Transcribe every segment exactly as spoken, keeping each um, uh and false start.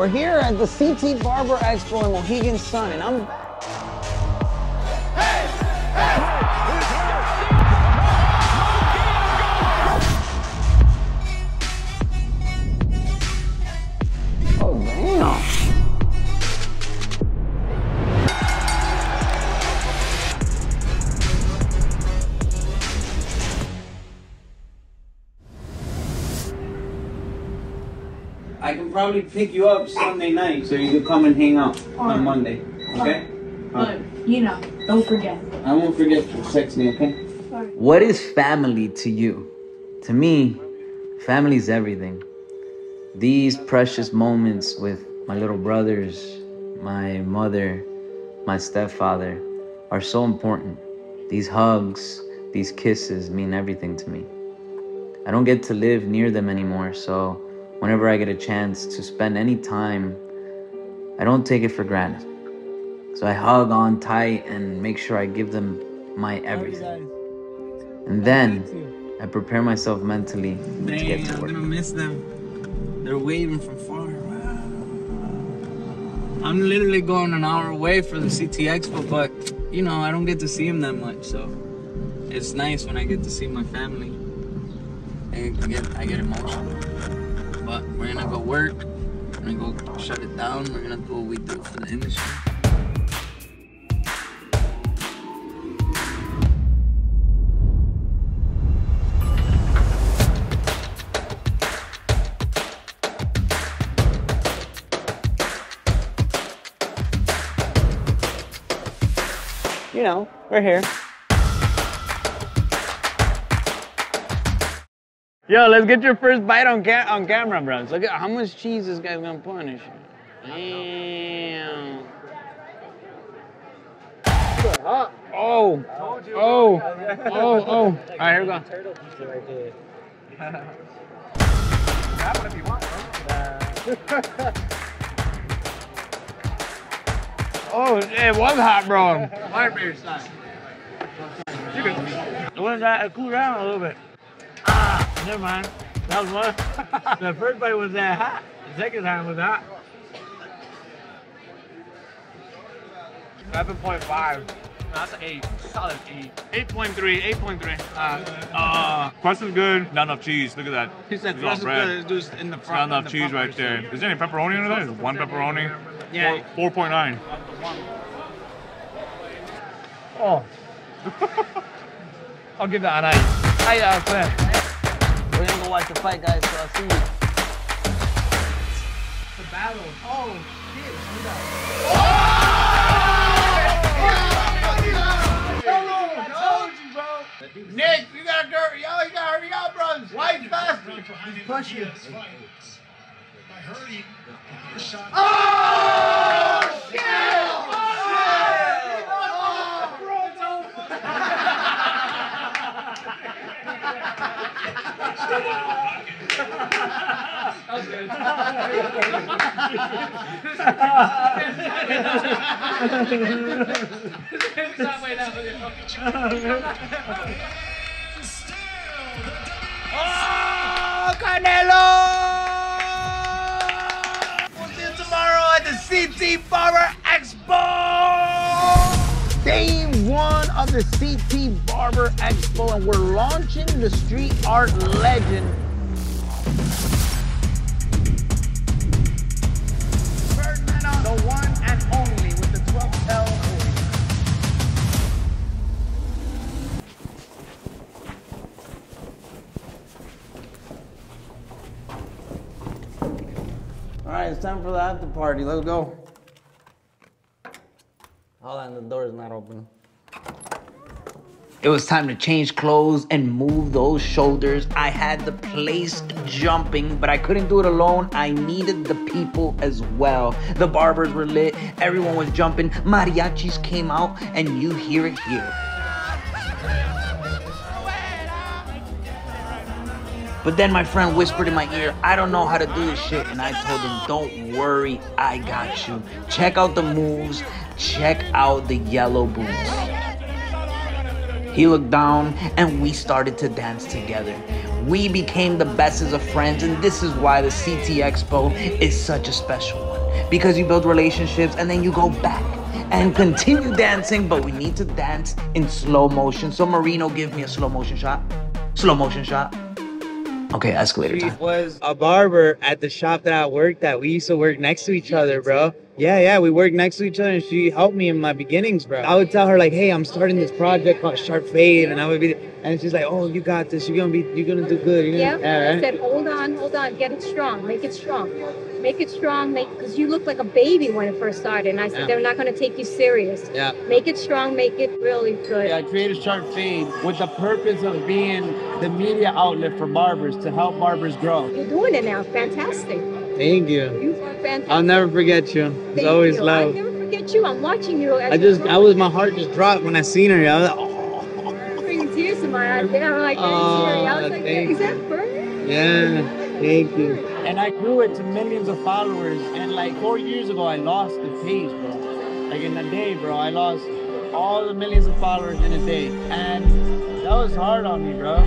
We're here at the C T Barber Expo in Mohegan Sun, and I'm back. Hey! Hey! Oh, damn! I can probably pick you up Sunday night so you can come and hang out on, on Monday, okay? But, you know, don't forget. I won't forget to text me, okay? What is family to you? To me, family is everything. These precious moments with my little brothers, my mother, my stepfather are so important. These hugs, these kisses mean everything to me. I don't get to live near them anymore, so whenever I get a chance to spend any time, I don't take it for granted. So I hug on tight and make sure I give them my everything. And then I prepare myself mentally to get to work. I'm gonna miss them. They're waving from far. I'm literally going an hour away for the C T Expo, but you know, I don't get to see them that much. So it's nice when I get to see my family. And I get, I get emotional. But we're gonna go work. We're gonna go shut it down. We're gonna do what we do for the industry. You know, we're here. Yo, let's get your first bite on ca on camera, bro. Look at how much cheese this guy's gonna put on his shit. Damn. Oh, oh, oh, oh. All right, here we go. Turtle pizza right here. Grab one if you want, bro. Oh, it was hot, bro. Butterbeer style. It was that. It cooled down a little bit. Ah, never mind. That was one. The first bite was that hot. The second time was hot. seven point five. No, that's an eight. Solid eight. eight point three. eight point three. Uh, uh, crust is good. Not enough cheese. Look at that. He said crust is bread. Good. It's just in the front. Not enough cheese right there. Is there any pepperoni in there? There's one pepperoni. Yeah. four point nine. Oh. I'll give that a nine. Hi, uh, Claire. We're gonna go watch the fight, guys, so I'll see you. The battle. Oh, shit. Oh! Oh! I told you, bro. Nick, you gotta hurry. Yo, you gotta hurry up, brothers. Why faster? He's pushing you. I heard he got a shot. Oh, shit! Oh, Canelo! C T Barber Expo! Day one of the C T Barber Expo, and we're launching the Street Art Legend. Byrd Mena, the one and only with the twelve L. All right, it's time for the after party. Let's go. Hold on, the door is not open. It was time to change clothes and move those shoulders. I had the place jumping, but I couldn't do it alone. I needed the people as well. The barbers were lit. Everyone was jumping. Mariachis came out, and you hear it here. But then my friend whispered in my ear, I don't know how to do this shit. And I told him, don't worry, I got you. Check out the moves. Check out the yellow boots. He looked down and we started to dance together. We became the best as a friends, and this is why the C T Expo is such a special one, because you build relationships and then you go back and continue dancing, but we need to dance in slow motion. So Marino, give me a slow motion shot. Slow motion shot. Okay, escalator time. She was a barber at the shop that I worked at. We used to work next to each other, bro. Yeah, yeah, we worked next to each other, and she helped me in my beginnings, bro. I would tell her like, "Hey, I'm starting this project called Sharp Fade," and I would be, and she's like, "Oh, you got this. You're gonna be, you're gonna do good." You're gonna, yeah. Right? I said, "Hold on, hold on. Get it strong. Make it strong. Make it strong. Make because you looked like a baby when it first started." And I said, yeah. "They're not gonna take you serious. Yeah. Make it strong. Make it really good." Yeah, I created Sharp Fade with the purpose of being the media outlet for barbers, to help barbers grow. You're doing it now. Fantastic. Thank you. You are fantastic. I'll never forget you. It's always love. I'll never forget you. I'm watching you. I just, I was, my heart just dropped when I seen her. I was like, oh. I was bringing tears to my eyes. I'm like, I was like, is that Byrd? Yeah, thank you. And I grew it to millions of followers. And like four years ago, I lost the page, bro. Like in a day, bro, I lost all the millions of followers in a day. And that was hard on me, bro.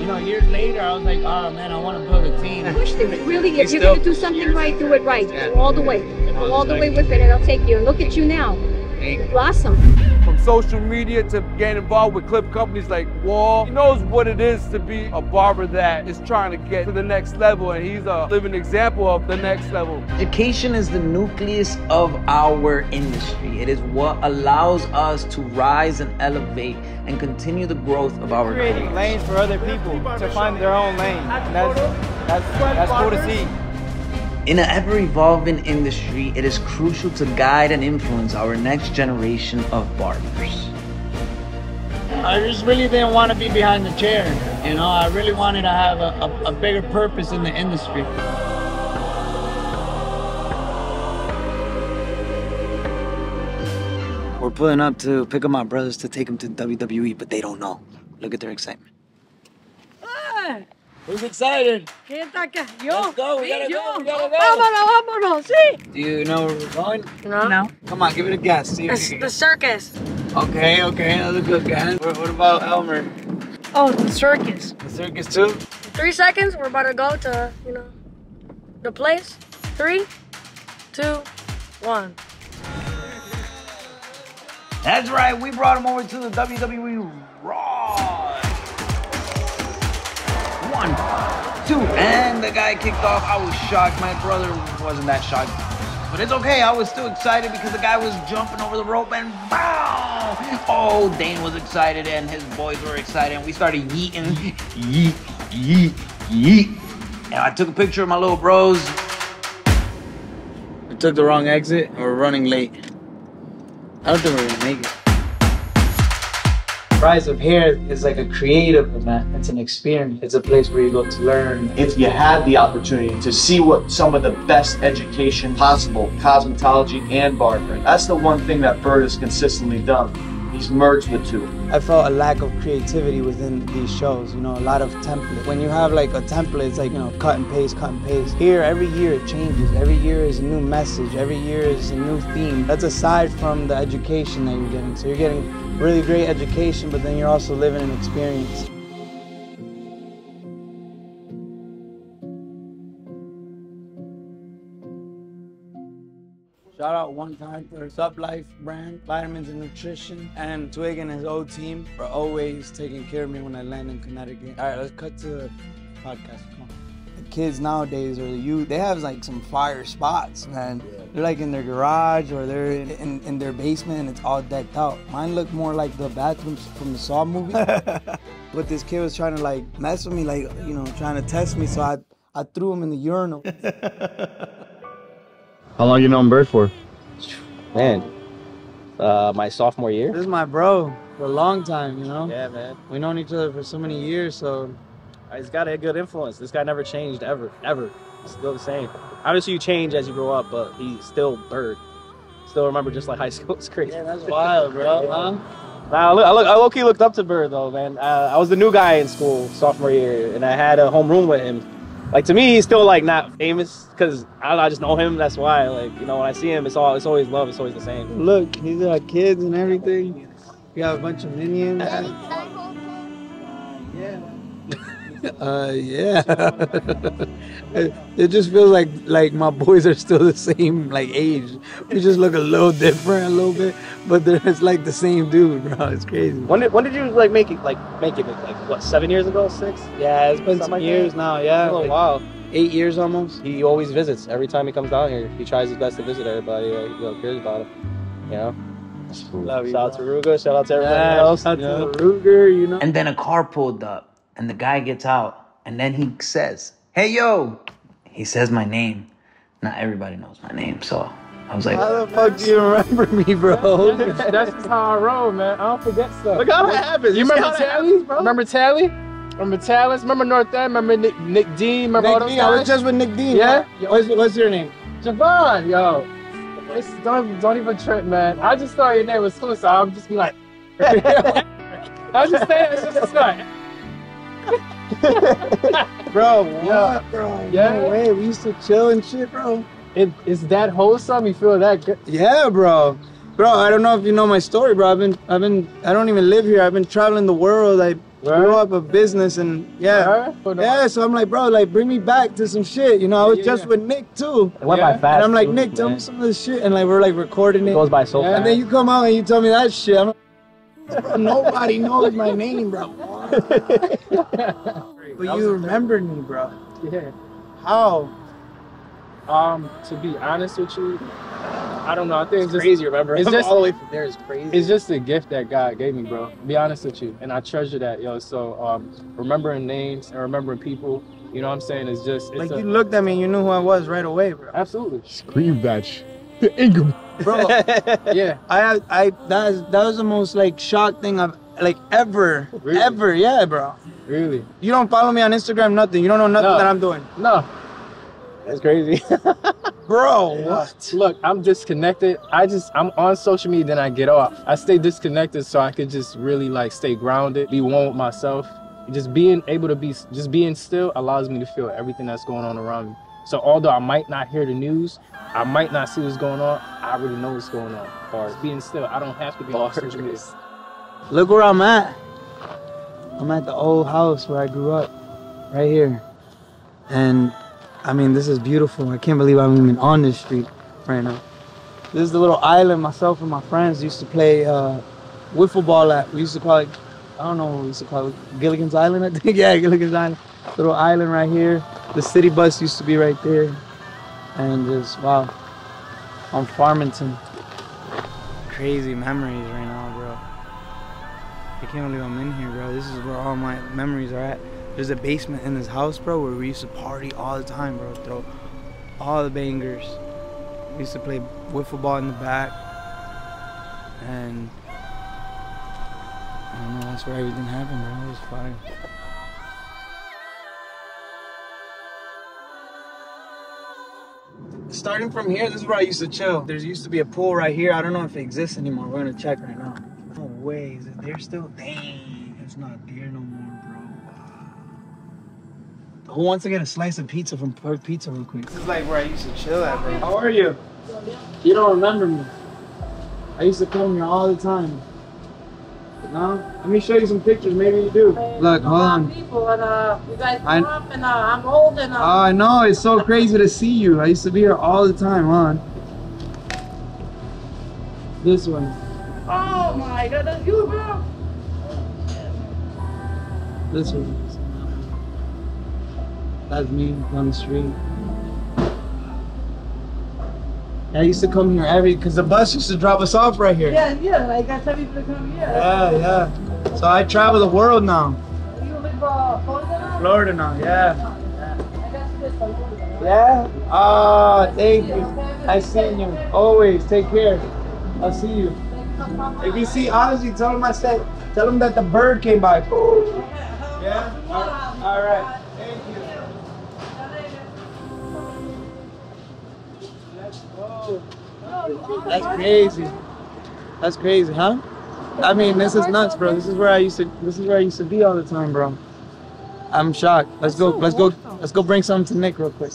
You know, years later, I was like, oh, man, I want to build a team. Push them. Really, if you're going to do something right, do it right. Go all the way. Go all the way with it, and it'll take you. And look at you now. You blossom. From social media to getting involved with clip companies like Wahl, he knows what it is to be a barber that is trying to get to the next level, and he's a living example of the next level. Education is the nucleus of our industry. It is what allows us to rise and elevate and continue the growth of our careers. Creating lanes for other people to find their own lane. And that's, that's, that's cool to see. In an ever-evolving industry, it is crucial to guide and influence our next generation of barbers. I just really didn't want to be behind the chair, you know. I really wanted to have a, a, a bigger purpose in the industry. We're pulling up to pick up my brothers to take them to W W E, but they don't know. Look at their excitement. Ah! Who's excited? Yo, Let's go, we gotta yo. go, we gotta go. Vámonos, vámonos, sí. Do you know where we're going? No. no. Come on, give it a guess. See it's the circus. Okay, okay, another good guess. What, what about Elmer? Oh, the circus. The circus too? In three seconds, we're about to go to, you know, the place. Three, two, one. That's right, we brought him over to the W W E Raw. One, two, and the guy kicked off. I was shocked. My brother wasn't that shocked. But it's okay. I was still excited because the guy was jumping over the rope and bow! Oh, Dane was excited and his boys were excited. And we started yeeting. Yeet, yeet, yeet. And I took a picture of my little bros. We took the wrong exit and we're running late. I don't think we're gonna make it. Rise of Hair is like a creative event. It's an experience. It's a place where you go to learn. If you had the opportunity to see what some of the best education possible, cosmetology and barbering, that's the one thing that Byrd has consistently done. He's merged the two. I felt a lack of creativity within these shows, you know, a lot of templates. When you have like a template, it's like, you know, cut and paste, cut and paste. Here, every year it changes. Every year is a new message. Every year is a new theme. That's aside from the education that you're getting. So you're getting really great education, but then you're also living an experience. Shout out one time for Sub Life brand, vitamins and nutrition, and Twig and his old team are always taking care of me when I land in Connecticut. All right, let's cut to the podcast. Come on. The kids nowadays, or the youth, they have like some fire spots, man. They're like in their garage or they're in, in, in their basement, and it's all decked out. Mine looked more like the bathrooms from the Saw movie. But this kid was trying to like mess with me, like, you know, trying to test me, so I, I threw him in the urinal. How long you known Byrd for? Man, uh, my sophomore year. This is my bro for a long time, you know? Yeah, man. We've known each other for so many years, so... He's got a good influence. This guy never changed, ever, ever. He's still the same. Obviously, you change as you grow up, but he's still Byrd. Still remember just like high school. It's crazy. Yeah, that's wild, bro. Huh? Nah, look, I, look, I low-key looked up to Byrd, though, man. Uh, I was the new guy in school sophomore year, and I had a home room with him. Like, to me, he's still, like, not famous, because I don't know, I just know him, that's why. Like, you know, when I see him, it's all it's always love, it's always the same. Look, he's our kids and everything. We have a bunch of minions. Yeah. Uh, yeah. It just feels like like my boys are still the same like age. We just look a little different a little bit, but it's like the same dude, bro. It's crazy. When did when did you like make it like make it like what seven years ago, six? Yeah, it's been some years now. Yeah, a little while. Eight years almost. He always visits. Every time he comes down here, he tries his best to visit everybody. He like, cares about him, you know. Love you, shout out to Ruger. Shout out to everybody yeah, else. Shout out to Ruger, you know. And then a car pulled up. And the guy gets out, and then he says, "Hey, yo!" He says my name. Not everybody knows my name, so I was like, "How the fuck do you remember me, bro?" That's, that's, that's just how I roll, man. I don't forget stuff. Look how it happens. You, you remember Tally, bro? Remember Tally? Remember Tallis? Remember North End? Remember Nick, Nick Dean? Remember Nick all those Dean, I was just with Nick Dean. Yeah. Yo, what's, what's your name? Javon. Yo, it's, don't don't even trip, man. I just thought your name was suicide. I'm just be like, I was just saying, it's just a start. Bro, yeah, what, bro, yeah. No way. We used to chill and shit, bro. It, it's that wholesome. You feel that good? Yeah, bro. Bro, I don't know if you know my story, bro. I've been, I've been, I don't even live here. I've been traveling the world. I right. grew up a business, and yeah, right. yeah. So I'm like, bro, like bring me back to some shit. You know, I was yeah, just yeah. with Nick too. It went yeah. by fast. And I'm like, Nick, tell man. me some of this shit, and like we're like recording it. It goes by so yeah. fast. And then you come out and you tell me that shit. I'm like, bro, nobody knows my name, bro. Wow. But you remembered me, bro. Yeah. How? Um, to be honest with you, I don't know. I think it's, it's crazy. Just, remember, it's just all the way from there is crazy. It's just a gift that God gave me, bro. Be honest with you, and I treasure that, yo. So, um, remembering names and remembering people, you know what I'm saying? It's just it's like a, you looked at me, and you knew who I was right away, bro. Absolutely. Scream that shit. The Ingram. Bro, yeah, I, I, that is, that was the most like shock thing I've like ever, really? ever, yeah, bro. Really? You don't follow me on Instagram, nothing. You don't know nothing no. that I'm doing. No, that's crazy, bro. Yeah. What? Look, I'm disconnected. I just, I'm on social media, then I get off. I stay disconnected so I could just really like stay grounded, be one with myself. Just being able to be, just being still allows me to feel everything that's going on around me. So although I might not hear the news, I might not see what's going on, I already know what's going on. Or being still, I don't have to be on social media. Look where I'm at. I'm at the old house where I grew up, right here. And I mean, this is beautiful. I can't believe I'm even on this street right now. This is the little island myself and my friends used to play uh, wiffle ball at. We used to call it, I don't know what we used to call it, Gilligan's Island, I think. Yeah, Gilligan's Island. Little island right here. The city bus used to be right there. And just, wow. On Farmington. Crazy memories right now, bro. I can't believe I'm in here, bro. This is where all my memories are at. There's a basement in this house, bro, where we used to party all the time, bro. Throw all the bangers. We used to play wiffle ball in the back. And I don't know, that's where everything happened, bro. It was fire. Starting from here, this is where I used to chill. There used to be a pool right here. I don't know if it exists anymore. We're gonna check right now. No way, is it there still? Dang, it's not there no more, bro. Who wants to get a slice of pizza from Perth Pizza real quick? This is like where I used to chill at, bro. How are you? You don't remember me. I used to come here all the time. But now, let me show you some pictures. Maybe you do. Look, hold on. People and, uh, you guys grew I, up and uh, I'm old and uh, oh, I know, it's so crazy to see you. I used to be here all the time, hold on. This one. Oh my God, that's you, bro. This one. That's me down the street. I used to come here every, because the bus used to drop us off right here. Yeah, yeah, like I tell people to come here. Yeah, yeah. So I travel the world now. You live uh, Florida now? Florida now, yeah. Yeah? Oh, thank you. I see you. Always, take care. I'll see you. If you see, honestly, tell them I said, tell them that the bird came by. Yeah? All right. That's crazy. That's crazy, huh? I mean, this is nuts, bro. This is where I used to. This is where I used to be all the time, bro. I'm shocked. Let's go. Let's go. Let's go bring something to Nick real quick.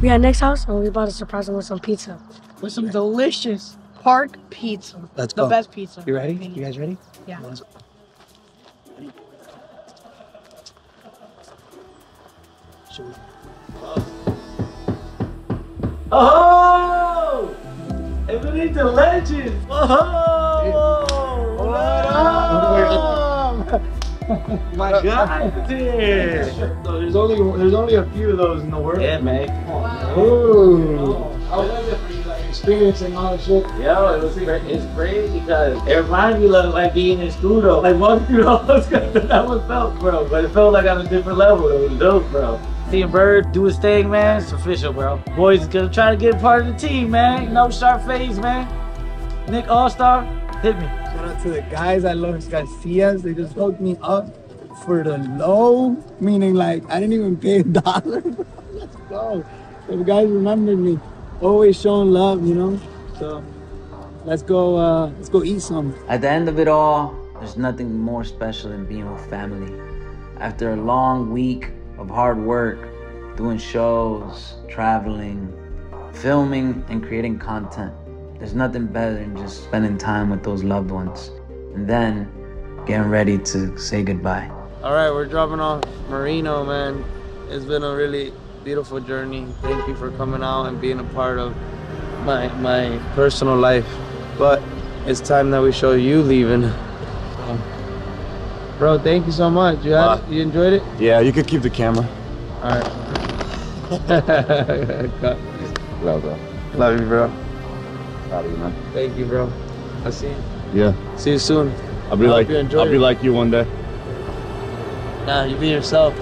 We at Nick's house and we about to surprise him with some pizza, with some delicious Perth Pizza. Let's go. The best pizza. You ready? You guys ready? Yeah. Let's Oh! Everything the legend! Whoa! What up? My God, dude! So there's only there's only a few of those in the world. Yeah, man. Come on, Ooh! I love it for you, like experiencing all this shit. Yo, it was it's crazy because it reminds me of like being in studio, like walking through all those guys. That was felt, bro. But it felt like on a different level. It was dope, bro. Seeing Byrd do his thing, man. It's official, bro. Boys gonna try to get a part of the team, man. You know, Sharp Fade, man. Nick All Star, hit me. Shout out to the guys at Los Garcia's. They just hooked me up for the low, meaning like I didn't even pay a dollar. Let's go. The guys remembered me, always showing love, you know. So let's go. Uh, let's go eat some. At the end of it all, there's nothing more special than being with family. After a long week of hard work, doing shows, traveling, filming, and creating content. There's nothing better than just spending time with those loved ones and then getting ready to say goodbye. All right, we're dropping off Marino, man. It's been a really beautiful journey. Thank you for coming out and being a part of my, my personal life. But it's time that we show you leaving. Bro, thank you so much. You, had, uh, you enjoyed it? Yeah, you could keep the camera. All right. Love, bro. Love you, bro. Proud of you, man. Thank you, bro. I'll see you. Yeah. See you soon. I'll be I like you. I'll it. be like you one day. Nah, you be yourself.